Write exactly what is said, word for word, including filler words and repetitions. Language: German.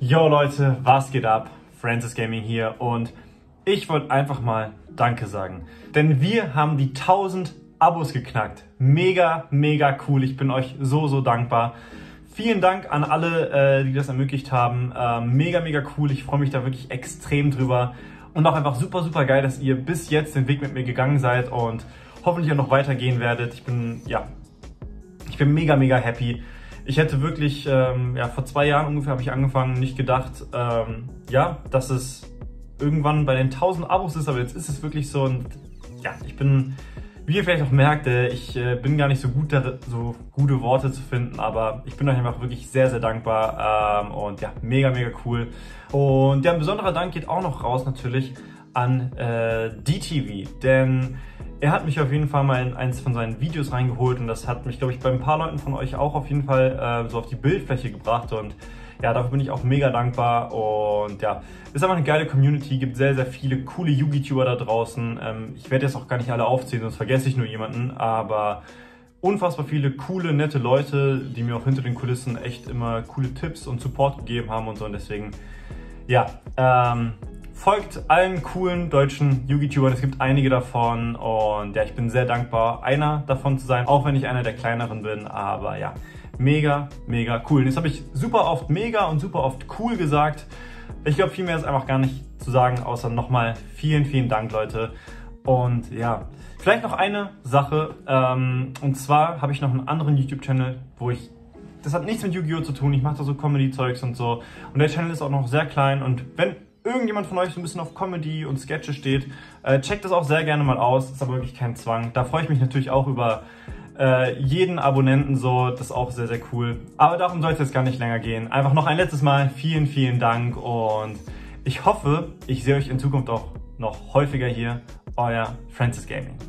Yo Leute, was geht ab? Francis Gaming hier und ich wollte einfach mal Danke sagen. Denn wir haben die tausend Abos geknackt. Mega, mega cool. Ich bin euch so, so dankbar. Vielen Dank an alle, die das ermöglicht haben. Mega, mega cool. Ich freue mich da wirklich extrem drüber. Und auch einfach super, super geil, dass ihr bis jetzt den Weg mit mir gegangen seid und hoffentlich auch noch weitergehen werdet. Ich bin, ja, ich bin mega, mega happy. Ich hätte wirklich, ähm, ja, vor zwei Jahren ungefähr habe ich angefangen, nicht gedacht, ähm, ja, dass es irgendwann bei den tausend Abos ist, aber jetzt ist es wirklich so und ja, ich bin, wie ihr vielleicht auch merkt, ich äh, bin gar nicht so gut, so gute Worte zu finden, aber ich bin euch einfach wirklich sehr, sehr dankbar ähm, und ja, mega, mega cool. Und ja, ein besonderer Dank geht auch noch raus natürlich an äh, D T V, denn er hat mich auf jeden Fall mal in eins von seinen Videos reingeholt und das hat mich, glaube ich, bei ein paar Leuten von euch auch auf jeden Fall äh, so auf die Bildfläche gebracht und ja, dafür bin ich auch mega dankbar und ja, ist einfach eine geile Community, gibt sehr, sehr viele coole YouTuber da draußen. Ähm, ich werde jetzt auch gar nicht alle aufzählen, sonst vergesse ich nur jemanden, aber unfassbar viele coole, nette Leute, die mir auch hinter den Kulissen echt immer coole Tipps und Support gegeben haben und so und deswegen, ja, ähm... folgt allen coolen deutschen YouTubern, es gibt einige davon und ja, ich bin sehr dankbar, einer davon zu sein, auch wenn ich einer der kleineren bin, aber ja, mega, mega cool. Und jetzt habe ich super oft mega und super oft cool gesagt. Ich glaube, viel mehr ist einfach gar nicht zu sagen, außer nochmal vielen, vielen Dank, Leute. Und ja, vielleicht noch eine Sache ähm, und zwar habe ich noch einen anderen YouTube-Channel, wo ich, das hat nichts mit Yu-Gi-Oh! Zu tun, ich mache da so Comedy-Zeugs und so und der Channel ist auch noch sehr klein und wenn irgendjemand von euch so ein bisschen auf Comedy und Sketche steht, äh, checkt das auch sehr gerne mal aus, ist aber wirklich kein Zwang. Da freue ich mich natürlich auch über äh, jeden Abonnenten so, das ist auch sehr, sehr cool. Aber darum soll es jetzt gar nicht länger gehen. Einfach noch ein letztes Mal vielen, vielen Dank und ich hoffe, ich sehe euch in Zukunft auch noch häufiger hier. Euer Francis Gaming.